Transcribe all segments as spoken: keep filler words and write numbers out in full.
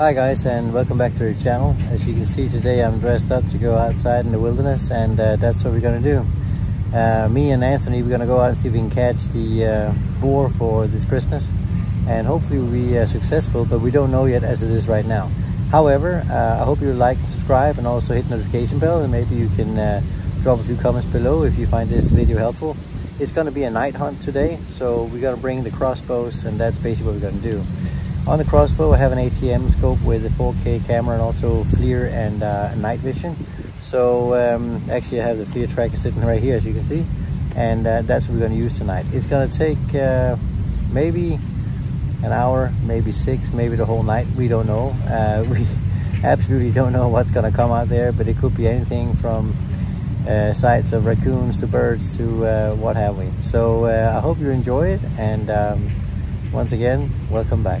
Hi guys, and welcome back to the channel. As you can see, today I'm dressed up to go outside in the wilderness, and uh, that's what we're going to do. Uh, me and Anthony, we're going to go out and see if we can catch the uh, boar for this Christmas, and hopefully we'll be uh, successful, but we don't know yet as it is right now. However, uh, I hope you like and subscribe, and also hit the notification bell, and maybe you can uh, drop a few comments below if you find this video helpful. It's going to be a night hunt today, so we're going to bring the crossbows, and that's basically what we're going to do. On the crossbow, I have an A T M scope with a four K camera and also FLIR and uh, night vision. So um, actually I have the FLIR tracker sitting right here, as you can see, and uh, that's what we're going to use tonight. It's going to take uh, maybe an hour, maybe six, maybe the whole night. We don't know. Uh, we absolutely don't know what's going to come out there, but it could be anything from uh, sights of raccoons to birds to uh, what have we. So uh, I hope you enjoy it, and um, once again, welcome back.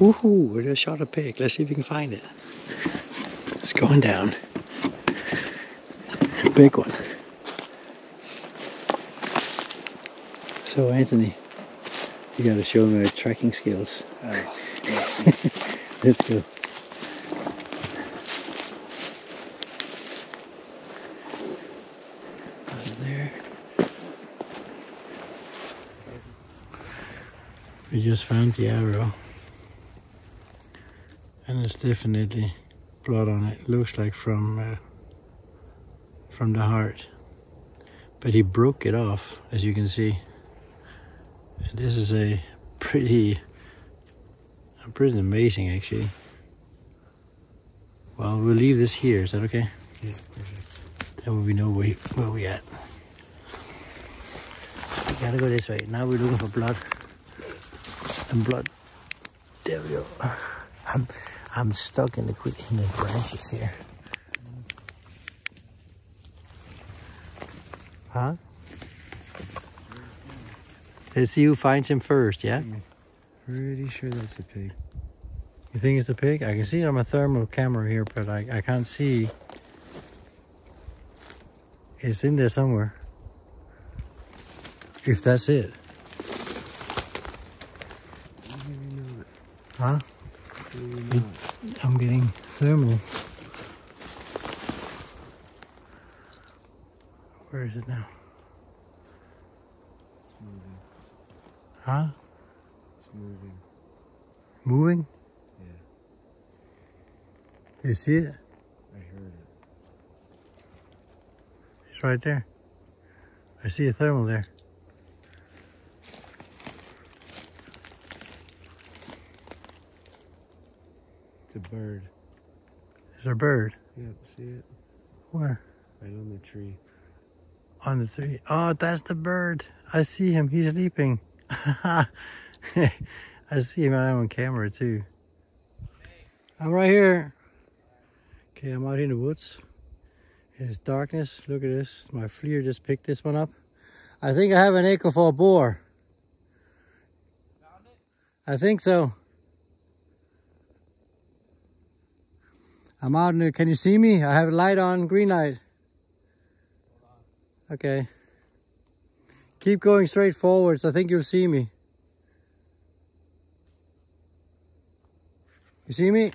Woohoo, we just shot a pig. Let's see if we can find it. It's going down. Big one. So Anthony, you gotta show me your tracking skills. Oh, yeah. Let's go. Out there. We just found the arrow. and there's definitely blood on it. It looks like from uh, from the heart, but he broke it off, as you can see. And this is a pretty pretty amazing, actually. Well, we'll leave this here. Is that okay? Yeah, perfect. Then we know where, where we at. We gotta go this way. Now we're looking for blood. And blood. There we go. I'm, I'm stuck in the quick in the branches here. Huh? Let's see who finds him first, yeah? Pretty sure that's a pig. You think it's a pig? I can see it on my thermal camera here, but I, I can't see. It's in there somewhere. If that's it. Maybe not. Huh? Maybe not. I'm getting thermal. Where is it now? It's moving. Huh? It's moving. Moving? You see it? I heard it. It's right there. I see a thermal there. It's a bird. It's a bird? Yep, see it? Where? Right on the tree. On the tree? Oh, that's the bird. I see him. He's leaping. I see him on camera too. I'm right here. Okay, I'm out in the woods. It's darkness. Look at this. My FLIR just picked this one up. I think I have an echo for a boar. Found it? I think so. I'm out in the, can you see me? I have a light on, green light. Okay. Keep going straight forwards. I think you'll see me. You see me?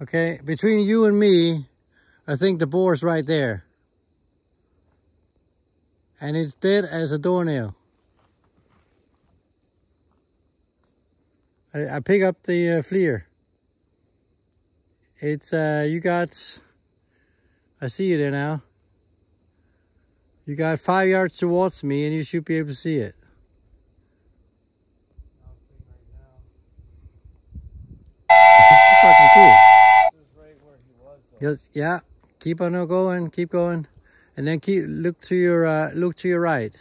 Okay, between you and me, I think the boar's right there. And it's dead as a doornail. I, I pick up the uh, FLIR. It's, uh, you got, I see you there now. You got five yards towards me and you should be able to see it. This is fucking cool. Yes, yeah, keep on going, keep going, and then keep look to your uh, look to your right.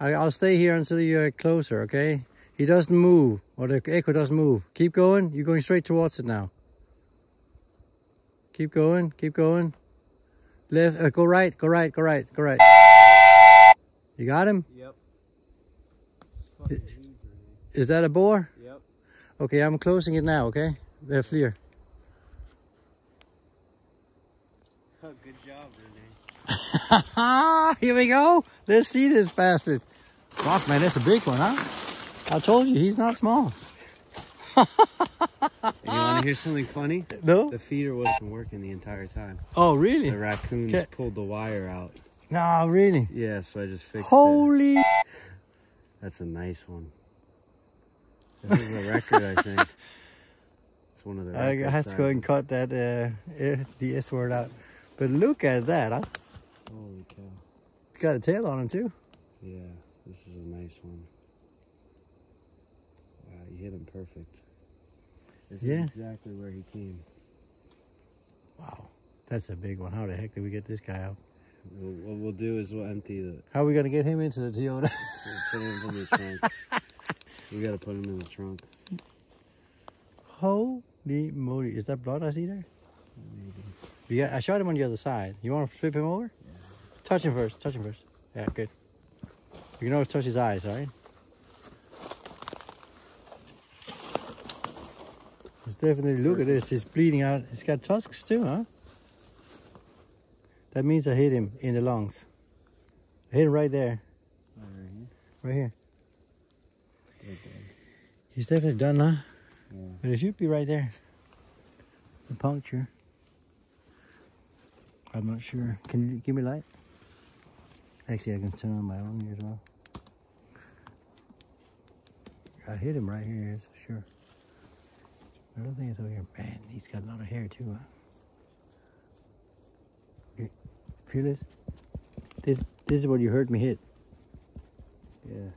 I, I'll stay here until you're closer, okay? He doesn't move, or the echo doesn't move. Keep going. You're going straight towards it now. Keep going, keep going. Left, uh, go right, go right, go right, go right. You got him? Yep. Is, is that a boar? Yep. Okay, I'm closing it now, okay? The FLIR. Oh, good job, Renee. Here we go. Let's see this bastard. Fuck, man, that's a big one, huh? I told you, he's not small. You want to hear something funny? No? The feeder wasn't working the entire time. Oh, really? The raccoons Kay. pulled the wire out. No, really? Yeah, so I just fixed Holy... it. Holy... That's a nice one. This is a record, I think. It's one of the records. I had to go and cut that uh, the S word out. But look at that, huh? Holy cow. It's got a tail on him, too. Yeah, this is a nice one. Wow, you hit him perfect. This yeah. is exactly where he came. Wow, that's a big one. How the heck did we get this guy out? We'll, what we'll do is we'll empty the... How are we going to get him into the Toyota? Put him in the trunk. We gotta put him in the trunk. Holy moly. Is that blood I see there? Maybe. We got, I shot him on the other side. You want to flip him over? Yeah. Touch him first. Touch him first. Yeah, good. You can always touch his eyes, alright? Let's definitely look at this. He's bleeding out. He's got tusks too, huh? That means I hit him in the lungs. I hit him right there. Right here. Right here. He's definitely done, huh? Yeah. But it should be right there. The puncture. I'm not sure. Can you give me light? Actually, I can turn on my own here as well. I hit him right here, that's for sure. I don't think it's over here. Man, he's got a lot of hair too, huh? Feel this? This this is what you heard me hit. Yeah.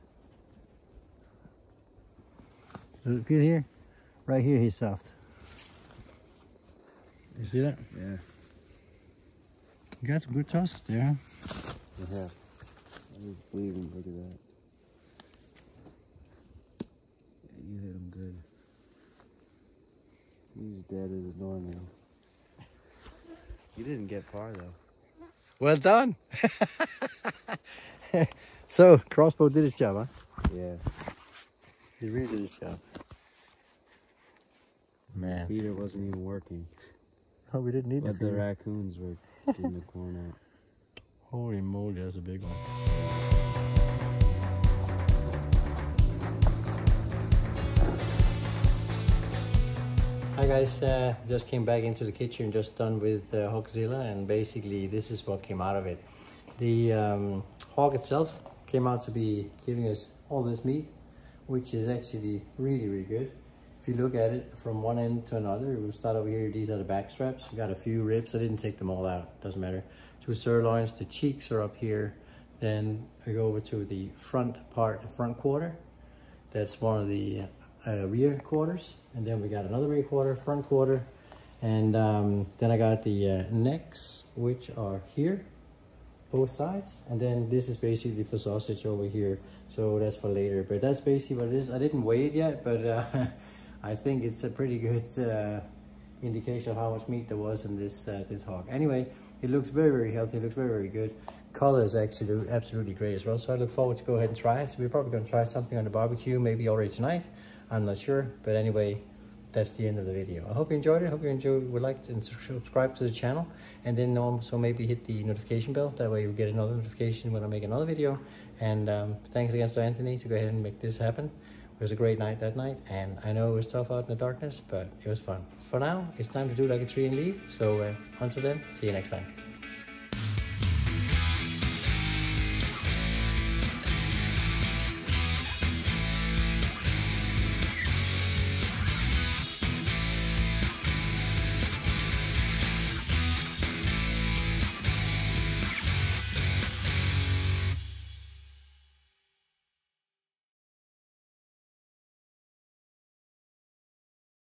So feel here? Right here he's soft. You see that? Yeah. You got some good tosses there, huh? Yeah. I was bleeding, look at that. Yeah, you hit him good. He's dead as a doornail. You didn't get far though. Well done! So, crossbow did its job, huh? Yeah. He really did its job. Man. The feeder wasn't even working. Oh, we didn't need that. But the raccoons were getting the corn out. Holy moly, that's a big one. Hi guys, uh, just came back into the kitchen, just done with uh, Hogzilla, and basically this is what came out of it. The um, hog itself came out to be giving us all this meat, which is actually really, really good. If you look at it from one end to another, we'll start over here, these are the back straps. We got a few ribs, I didn't take them all out, doesn't matter. Two sirloins, the cheeks are up here. Then I go over to the front part, the front quarter. That's one of the Uh, rear quarters, and then we got another rear quarter, front quarter, and um, then I got the uh, necks, which are here, both sides, and then this is basically for sausage over here, so that's for later, but that's basically what it is. I didn't weigh it yet, but uh, I think it's a pretty good uh, indication of how much meat there was in this uh, this hog. Anyway, it looks very, very healthy, it looks very, very good. Color is actually absolutely great as well, so I look forward to go ahead and try it. So we're probably going to try something on the barbecue, maybe already tonight. I'm not sure, but anyway, that's the end of the video. I hope you enjoyed it. I hope you enjoyed, would like and subscribe to the channel, and then also maybe hit the notification bell. That way you get another notification when I make another video. And um, thanks again to Anthony to go ahead and make this happen. It was a great night that night, and I know it was tough out in the darkness, but it was fun. For now, it's time to do like a tree and leave. So uh, until then, see you next time.